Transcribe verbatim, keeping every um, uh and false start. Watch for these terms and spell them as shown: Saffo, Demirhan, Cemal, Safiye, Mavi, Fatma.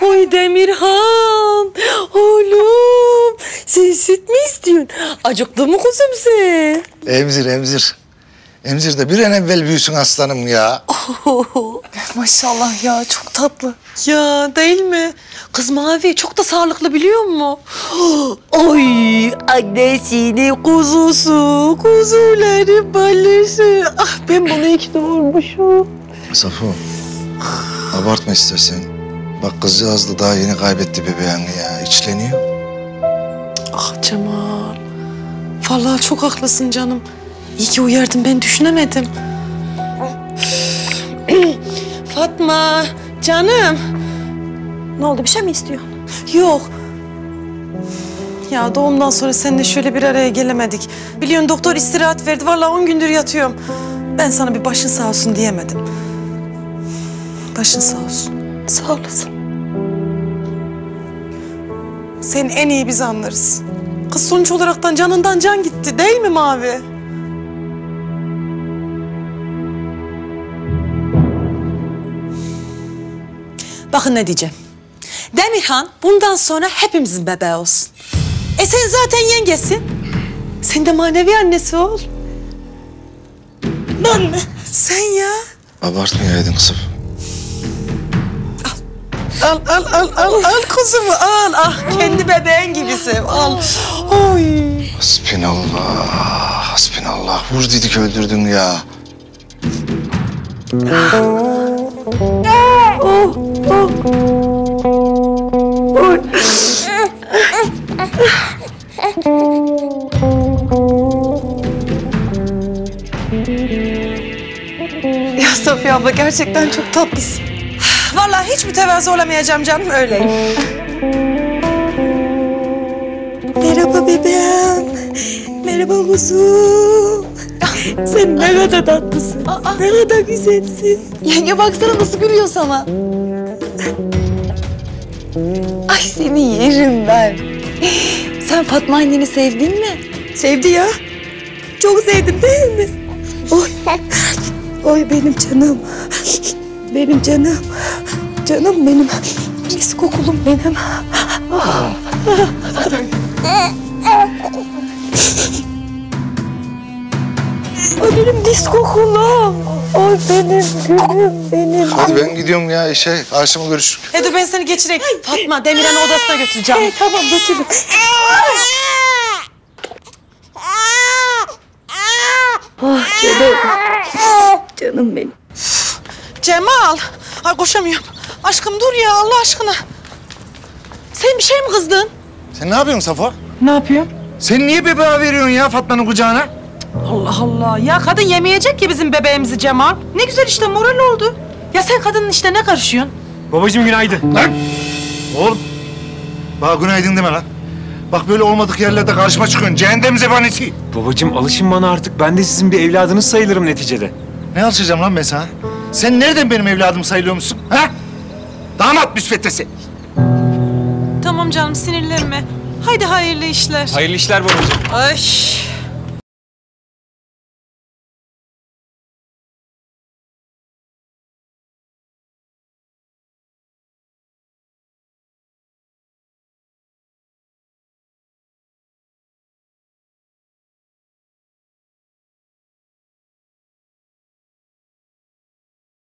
Oy Demirhan, oğlum sen süt mü istiyorsun? Acıktı mı kuzum sen? Emzir, emzir. Emzir de bir an evvel büyüsün aslanım ya. Oh. Maşallah ya, çok tatlı. Ya değil mi? Kız Mavi çok da sağlıklı biliyor musun? Oy annesinin kuzusu, kuzuları balesi. Ah ben bunu iki doğurmuşum. Saffo, abartma istersen. Bak kızcağız da daha yeni kaybetti bebeğini ya, içleniyor. Ah Cemal, vallahi çok haklısın canım. İyi ki uyardın, ben düşünemedim. Fatma, canım. Ne oldu, bir şey mi istiyorsun? Yok. Ya doğumdan sonra seninle şöyle bir araya gelemedik. Biliyorsun doktor istirahat verdi, vallahi on gündür yatıyorum. Ben sana bir başın sağ olsun diyemedim. Başın sağ olsun. Sağ olasın. Seni en iyi biz anlarız. Kız sonuç olaraktan canından can gitti, değil mi Mavi? Bakın ne diyeceğim. Demirhan bundan sonra hepimizin bebeği olsun. E sen zaten yengesin. Sen de manevi annesi ol. Ben mi? Sen ya. Abartmayaydın kızım. Al, al, al, al, al kuzumu, al. Ah, kendi bebeğin gibisin, al. Oy. Hasbinallah, hasbinallah. Vur dedik öldürdün ya. Ah. Oh, oh. Oy. Ya Safiye abla, gerçekten çok tatlısın. Vallahi hiç mütevazı olamayacağım canım, öyleyim. Merhaba bebeğim. Merhaba kuzum. Sen ne kadar tatlısın. Aa, ne kadar güzelsin. Yenge baksana nasıl gülüyorsun ama. Ay seni yerim ben. Sen Fatma anneni sevdin mi? Sevdi ya. Çok sevdim değil mi? Oy. Oy benim canım. Benim canım, canım benim, mis kokulum benim. O benim mis kokulum, o benim gülüm benim. Hadi ben gidiyorum ya işe, akşama görüşürüz. E dur ben seni geçireyim. Fatma, Demirhan'ı odasına götüreceğim. E tamam götürün. Ah canım, canım benim. Cemal, ay koşamıyorum. Aşkım dur ya Allah aşkına. Sen bir şey mi kızdın? Sen ne yapıyorsun Saffo? Ne yapıyorsun? Sen niye bebeğe veriyorsun ya Fatma'nın kucağına? Allah Allah, ya kadın yemeyecek ya bizim bebeğimizi Cemal. Ne güzel işte moral oldu. Ya sen kadının işine ne karışıyorsun? Babacığım günaydın. Lan! Oğlum, bana günaydın deme lan. Bak böyle olmadık yerlerde karşıma çıkıyorsun, cehennem zebanesi. Babacığım alışın bana artık, ben de sizin bir evladınız sayılırım neticede. Ne alışacağım lan ben sana? Sen nereden benim evladım sayılıyor musun? Ha? Damat müsveddesi. Tamam canım, sinirlenme. Haydi hayırlı işler. Hayırlı işler babacığım. Ay.